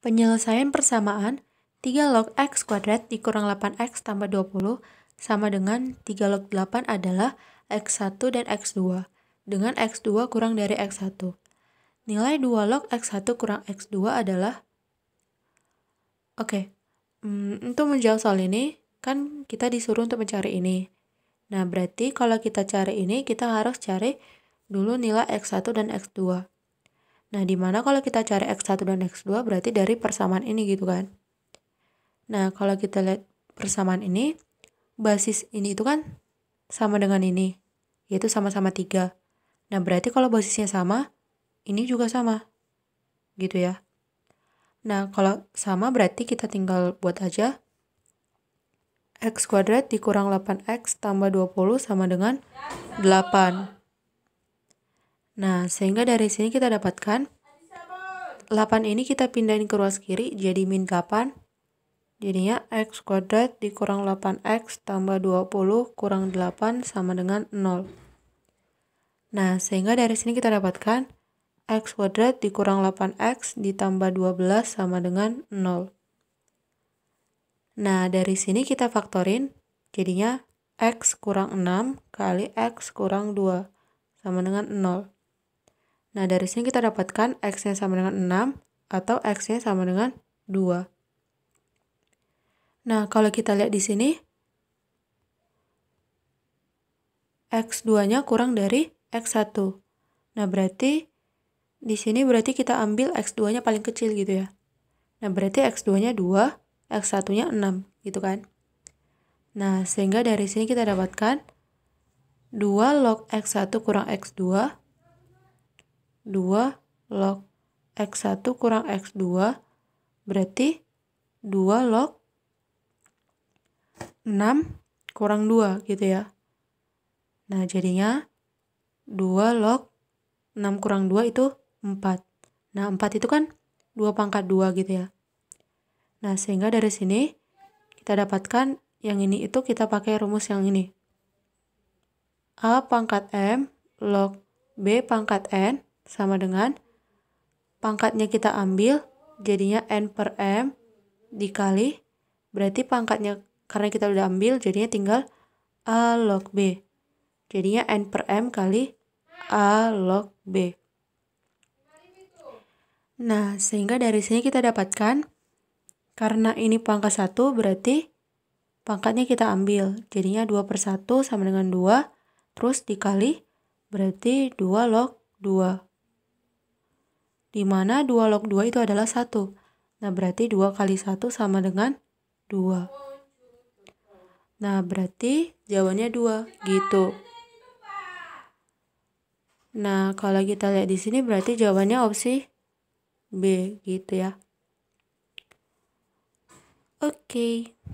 Penyelesaian persamaan 3 log x kuadrat dikurang 8x tambah 20 sama dengan 3 log 8 adalah x1 dan x2, dengan x2 kurang dari x1. Nilai 2 log x1 kurang x2 adalah... Untuk menjawab soal ini, kan kita disuruh untuk mencari ini. Nah, berarti kalau kita cari ini, kita harus cari dulu nilai x1 dan x2. Nah, dimana kalau kita cari x1 dan x2, berarti dari persamaan ini gitu kan. Nah, kalau kita lihat persamaan ini, basis ini itu kan sama dengan ini, yaitu sama-sama 3. Nah, berarti kalau basisnya sama, ini juga sama. Gitu ya. Nah, kalau sama berarti kita tinggal buat aja. X kuadrat dikurang 8x tambah 20 sama dengan 8. Nah, sehingga dari sini kita dapatkan 8 ini kita pindahin ke ruas kiri jadi min 8. Jadinya x kuadrat dikurang 8x tambah 20 kurang 8 sama dengan 0. Nah, sehingga dari sini kita dapatkan x kuadrat dikurang 8x ditambah 12 sama dengan 0. Nah, dari sini kita faktorin, jadinya x kurang 6 kali x kurang 2 sama dengan 0. Nah, dari sini kita dapatkan x-nya sama dengan 6 atau x-nya sama dengan 2. Nah, kalau kita lihat di sini, x2-nya kurang dari x1. Nah, berarti di sini berarti kita ambil x2-nya paling kecil gitu ya. Nah, berarti x2-nya 2, x1-nya 6 gitu kan. Nah, sehingga dari sini kita dapatkan 2 log x1 kurang x2, 2 log x1 kurang x2, berarti 2 log 6 kurang 2 gitu ya. Nah, jadinya 2 log 6 kurang 2 itu 4. Nah, 4 itu kan 2 pangkat 2 gitu ya. Nah, sehingga dari sini kita dapatkan yang ini itu kita pakai rumus yang ini. A pangkat M log B pangkat N sama dengan pangkatnya kita ambil jadinya N per M dikali berarti pangkatnya karena kita udah ambil, jadinya tinggal A log B. Jadinya N per M kali A log B. Nah, sehingga dari sini kita dapatkan, karena ini pangkat 1, berarti pangkatnya kita ambil. Jadinya 2 per 1 sama dengan 2, terus dikali, berarti 2 log 2. Dimana 2 log 2 itu adalah 1. Nah, berarti 2 kali 1 sama dengan 2. Nah, berarti jawabannya 2, gitu. Nah, kalau kita lihat di sini berarti jawabannya opsi B, gitu ya. Oke.